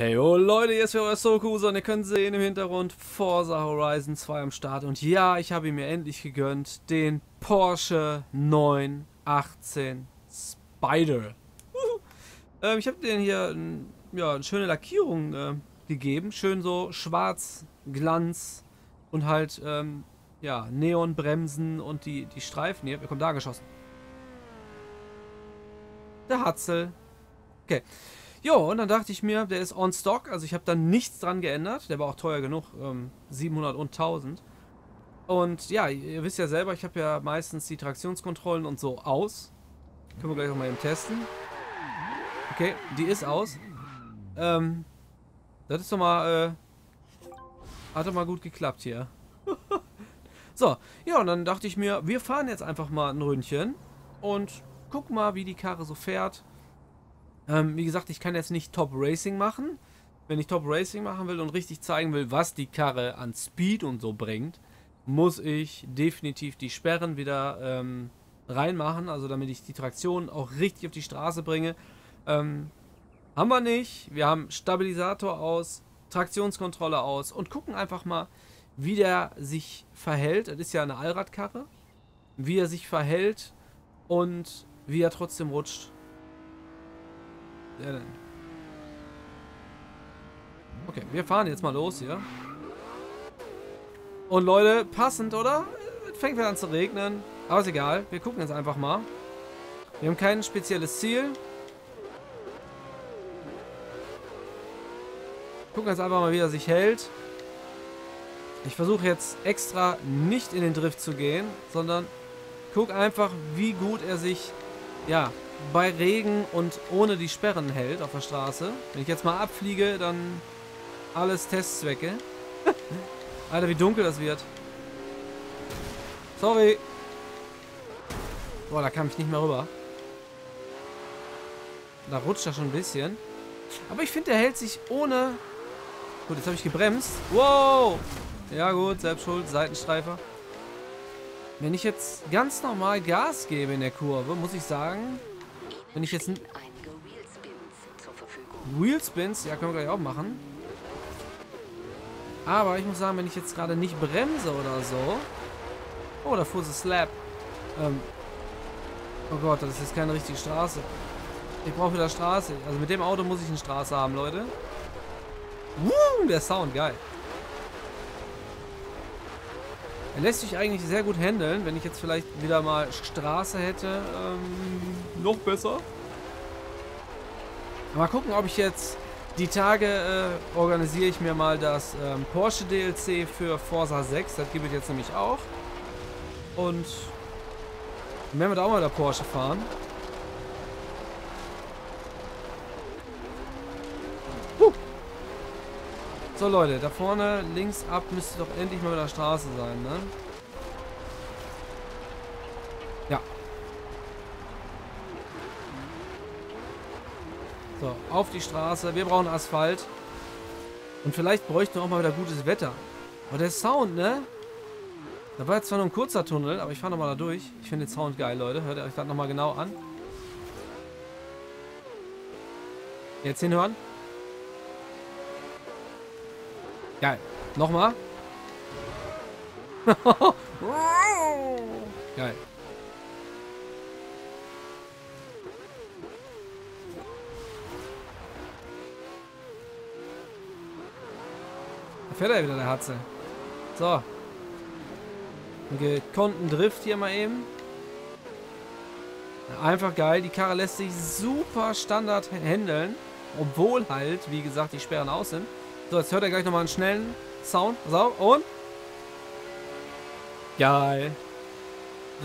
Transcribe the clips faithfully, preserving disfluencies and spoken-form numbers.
Hey oh Leute, hier ist wieder euer Soulcruiser und ihr könnt sehen im Hintergrund Forza Horizon zwei am Start. Und ja, ich habe ihn mir endlich gegönnt, den Porsche neun achtzehn Spyder. Uh, ähm, ich habe den hier ja, eine schöne Lackierung äh, gegeben, schön so schwarz, Glanz und halt ähm, ja, Neonbremsen und die, die Streifen hier. Wir kommen da geschossen. Der Hatzel. Okay. Jo, und dann dachte ich mir, der ist on stock, also ich habe dann nichts dran geändert. Der war auch teuer genug, ähm, siebenhundert und tausend. Und ja, ihr wisst ja selber, ich habe ja meistens die Traktionskontrollen und so aus. Können wir gleich nochmal eben testen. Okay, die ist aus. Ähm, das ist doch mal, äh, hat doch mal gut geklappt hier. So, ja, und dann dachte ich mir, wir fahren jetzt einfach mal ein Ründchen und guck mal, wie die Karre so fährt. Ähm, wie gesagt, ich kann jetzt nicht Top Racing machen. Wenn ich Top Racing machen will und richtig zeigen will, was die Karre an Speed und so bringt, muss ich definitiv die Sperren wieder ähm, reinmachen, also damit ich die Traktion auch richtig auf die Straße bringe. Ähm, haben wir nicht. Wir haben Stabilisator aus, Traktionskontrolle aus und gucken einfach mal, wie der sich verhält. Das ist ja eine Allradkarre. Wie er sich verhält und wie er trotzdem rutscht. Okay, wir fahren jetzt mal los hier. Und Leute, passend, oder? Es fängt wieder an zu regnen. Aber ist egal, wir gucken jetzt einfach mal. Wir haben kein spezielles Ziel. Gucken jetzt einfach mal, wie er sich hält. Ich versuche jetzt extra nicht in den Drift zu gehen, sondern guck einfach, wie gut er sich, ja, bei Regen und ohne die Sperren hält auf der Straße. Wenn ich jetzt mal abfliege, dann alles Testzwecke. Alter, wie dunkel das wird. Sorry. Boah, da kam ich nicht mehr rüber. Da rutscht er schon ein bisschen. Aber ich finde, der hält sich ohne... Gut, jetzt habe ich gebremst. Wow! Ja gut, selbst schuld, Seitenstreifer. Wenn ich jetzt ganz normal Gas gebe in der Kurve, muss ich sagen... Wenn ich jetzt ein Wheelspins, ja, können wir gleich auch machen. Aber ich muss sagen, wenn ich jetzt gerade nicht bremse oder so. Oh, da fuhr sie Slap. Ähm oh Gott, das ist jetzt keine richtige Straße. Ich brauche wieder Straße. Also mit dem Auto muss ich eine Straße haben, Leute. Woo, der Sound, geil. Er lässt sich eigentlich sehr gut handeln, wenn ich jetzt vielleicht wieder mal Straße hätte, ähm, noch besser. Mal gucken, ob ich jetzt die Tage äh, organisiere ich mir mal das ähm, Porsche-D L C für Forza sechs, das gebe ich jetzt nämlich auch. Und dann werden wir da auch mal der Porsche fahren. Huh. So Leute, da vorne links ab müsste doch endlich mal mit der Straße sein, ne? Ja. So, auf die Straße. Wir brauchen Asphalt. Und vielleicht bräuchten wir auch mal wieder gutes Wetter. Aber der Sound, ne? Da war jetzt zwar nur ein kurzer Tunnel, aber ich fahre nochmal da durch. Ich finde den Sound geil, Leute. Hört euch das nochmal genau an. Jetzt hinhören. Geil. Nochmal. Geil. Da fährt er wieder, der Hatze. So. Einen gekonnten Drift hier mal eben. Einfach geil. Die Karre lässt sich super Standard handeln. Obwohl halt, wie gesagt, die Sperren aus sind. So, jetzt hört er gleich nochmal einen schnellen Sound. So, und? Geil.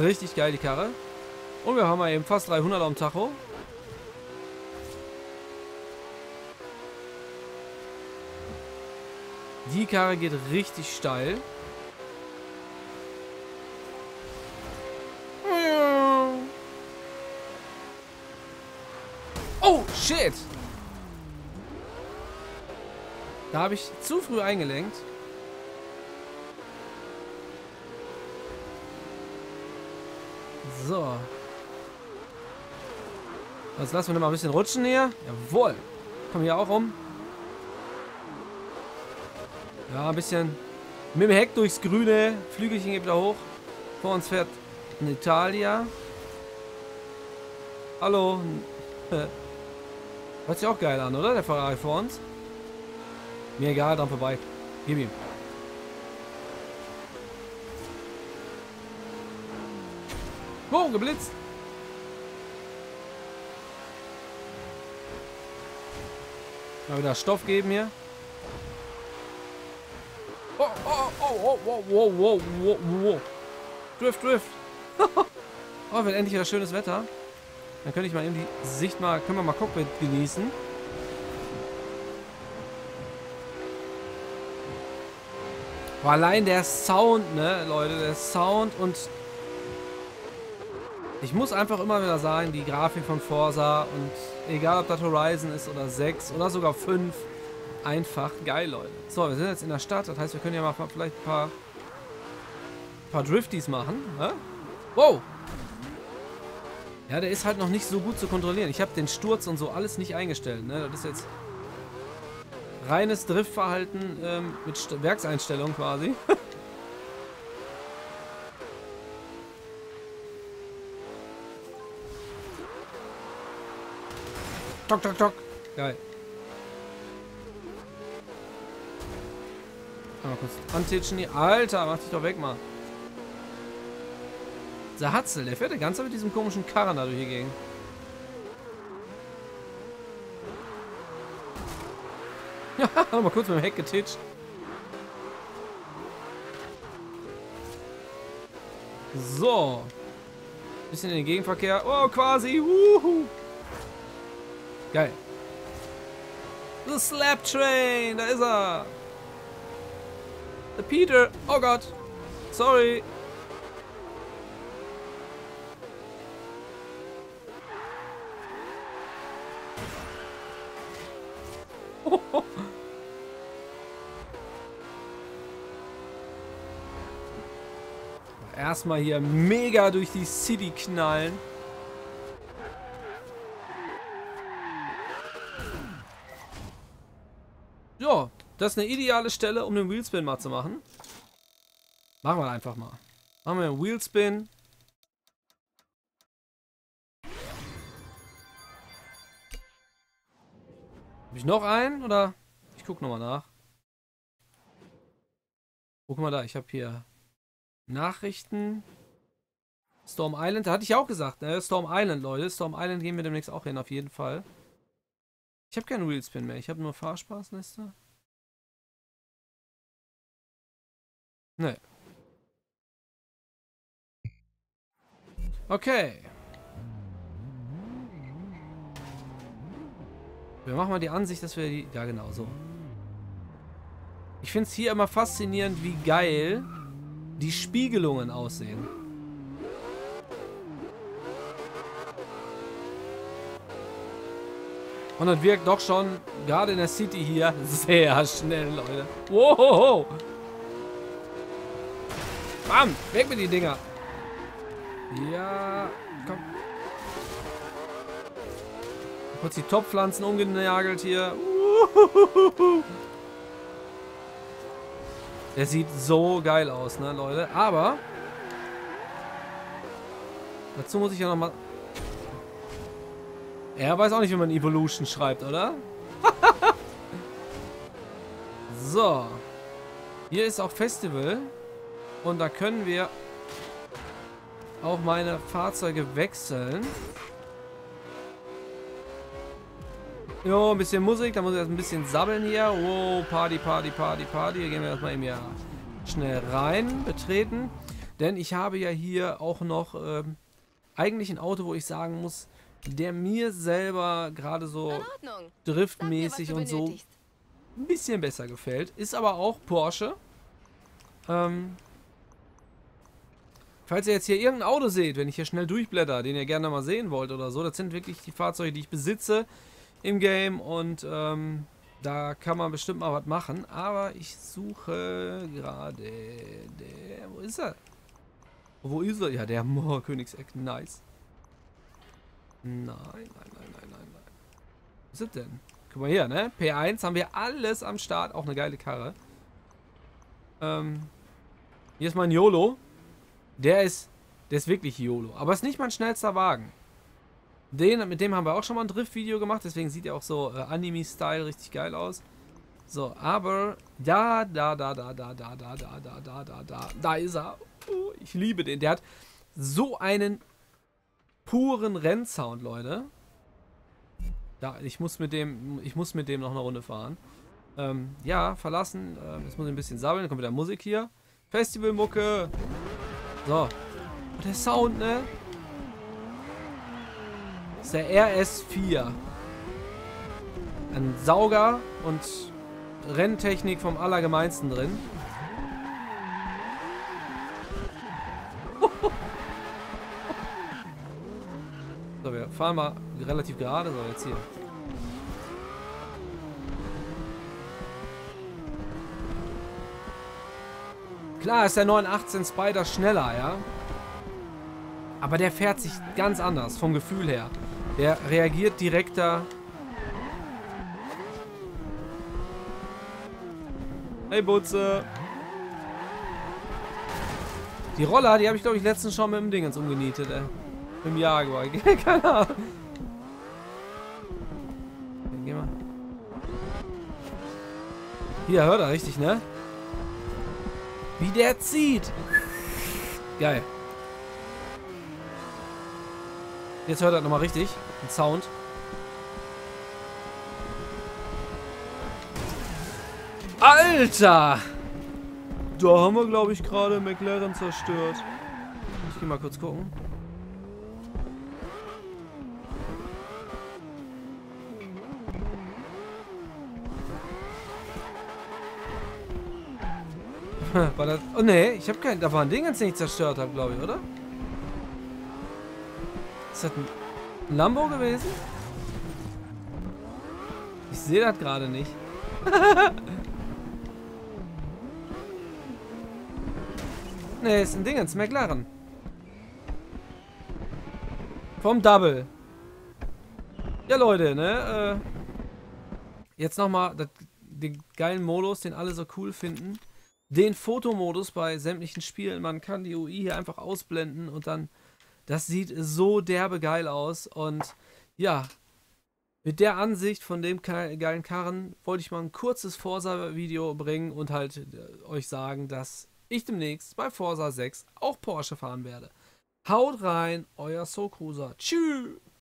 Richtig geil, die Karre. Und wir haben mal eben fast dreihunderter am Tacho. Die Karre geht richtig steil. Oh, shit! Da habe ich zu früh eingelenkt. So. Jetzt lassen wir noch mal ein bisschen rutschen hier. Jawohl. Kommen wir hier auch rum. Ja, ein bisschen mit dem Heck durchs Grüne. Flügelchen geht wieder hoch. Vor uns fährt ein Italia. Hallo. Hört sich auch geil an, oder? Der Ferrari vor uns. Mir egal, dran vorbei. Gib ihm. Wow, geblitzt. Mal wieder Stoff geben hier. Oh, oh, oh, oh, oh, oh, oh, oh. Drift, drift. Oh, wird endlich wieder schönes Wetter. Dann könnte ich mal eben die Sicht mal, können wir mal Cockpit genießen. Boah, allein der Sound, ne, Leute, der Sound und ich muss einfach immer wieder sagen, die Grafik von Forza und egal ob das Horizon ist oder sechs oder sogar fünf, einfach geil, Leute. So, wir sind jetzt in der Stadt, das heißt, wir können ja mal vielleicht ein paar, paar Drifties machen, ne? Wow! Ja, der ist halt noch nicht so gut zu kontrollieren. Ich habe den Sturz und so alles nicht eingestellt, ne? Das ist jetzt reines Driftverhalten ähm, mit St- Werkseinstellung quasi. Tok, tok, tok. Geil. Mal kurz antitschen hier. Alter, mach dich doch weg, mal. Der Hatzel, der fährt der ganze mit diesem komischen Karren da durch die Gegend. Ja, mal kurz mit dem Heck getitscht. So. Bisschen in den Gegenverkehr. Oh, quasi. Wuhu. Geil. The Slap Train, da ist er. The Peter, oh Gott. Sorry. Erstmal hier mega durch die City knallen. Ja, das ist eine ideale Stelle, um den Wheelspin mal zu machen. Machen wir einfach mal. Machen wir einen Wheelspin. Hab ich noch einen oder? Ich guck nochmal nach. Guck mal da, ich habe hier Nachrichten. Storm Island, da hatte ich auch gesagt, ne? Storm Island, Leute. Storm Island gehen wir demnächst auch hin, auf jeden Fall. Ich habe keinen Wheelspin mehr. Ich habe nur Fahrspaßliste. Ne. Okay. Wir machen mal die Ansicht, dass wir die... Ja, genau, so. Ich finde es hier immer faszinierend, wie geil die Spiegelungen aussehen. Und das wirkt doch schon, gerade in der City hier, sehr schnell, Leute. Wow! Bam! Weg mit den Dinger! Ja, komm. Kurz die Topfpflanzen umgenagelt hier. Der sieht so geil aus, ne, Leute? Aber dazu muss ich ja nochmal... Er weiß auch nicht, wie man Evolution schreibt, oder? So. Hier ist auch Festival. Und da können wir auch meine Fahrzeuge wechseln. Jo, ein bisschen Musik. Da muss ich erst ein bisschen sabbeln hier. Wow, Party, Party, Party, Party. Hier gehen wir erstmal eben ja schnell rein. Betreten. Denn ich habe ja hier auch noch ähm, eigentlich ein Auto, wo ich sagen muss, der mir selber gerade so driftmäßig und so ein bisschen besser gefällt. Ist aber auch Porsche. Ähm, falls ihr jetzt hier irgendein Auto seht, wenn ich hier schnell durchblätter, den ihr gerne mal sehen wollt oder so, das sind wirklich die Fahrzeuge, die ich besitze im Game und ähm, da kann man bestimmt mal was machen. Aber ich suche gerade... Wo ist er? Wo ist er? Ja, der Moor-Königseck. Nice. Nein, nein, nein, nein, nein, nein. Was ist das denn? Guck mal hier, ne? P eins haben wir alles am Start. Auch eine geile Karre. Ähm, hier ist mein YOLO. Der ist, der ist wirklich YOLO. Aber ist nicht mein schnellster Wagen. Den, mit dem haben wir auch schon mal ein Drift-Video gemacht. Deswegen sieht er auch so äh, Anime-Style richtig geil aus. So, aber da, da, da, da, da, da, da, da, da, da, da, da, da ist er. Oh, ich liebe den. Der hat so einen puren Rennsound, Leute. Da, ich muss mit dem, ich muss mit dem noch eine Runde fahren. Ähm, ja, verlassen. Ähm, jetzt muss ich ein bisschen sabbeln. Dann kommt wieder Musik hier. Festivalmucke. So. Und der Sound, ne? Das ist der R S vier. Ein Sauger und Renntechnik vom Allergemeinsten drin. So, wir fahren mal relativ gerade. So, jetzt hier. Klar ist der neun achtzehn Spyder schneller, ja. Aber der fährt sich ganz anders, vom Gefühl her. Der reagiert direkter. Hey, Butze. Die Roller, die habe ich, glaube ich, letztens schon mit dem Dingens umgenietet, ey. Im Jaguar. Keine Ahnung. Geh mal. Hier, hört er richtig, ne? Wie der zieht. Geil. Jetzt hört er nochmal richtig. Den Sound. Alter! Da haben wir, glaube ich, gerade McLaren zerstört. Ich geh mal kurz gucken. War das, oh ne, ich habe kein. Da war ein Ding, das ich zerstört habe, glaube ich, oder? Ist das ein Lambo gewesen? Ich sehe das gerade nicht. Ne, ist ein Ding, ist McLaren. Vom Double. Ja, Leute, ne? Äh, jetzt nochmal den geilen Modus, den alle so cool finden. Den Fotomodus bei sämtlichen Spielen. Man kann die U I hier einfach ausblenden und dann, das sieht so derbe geil aus. Und ja, mit der Ansicht von dem geilen Karren wollte ich mal ein kurzes Forsa-Video bringen und halt euch sagen, dass ich demnächst bei Forsa sechs auch Porsche fahren werde. Haut rein, euer Soulcruiser. Tschüss!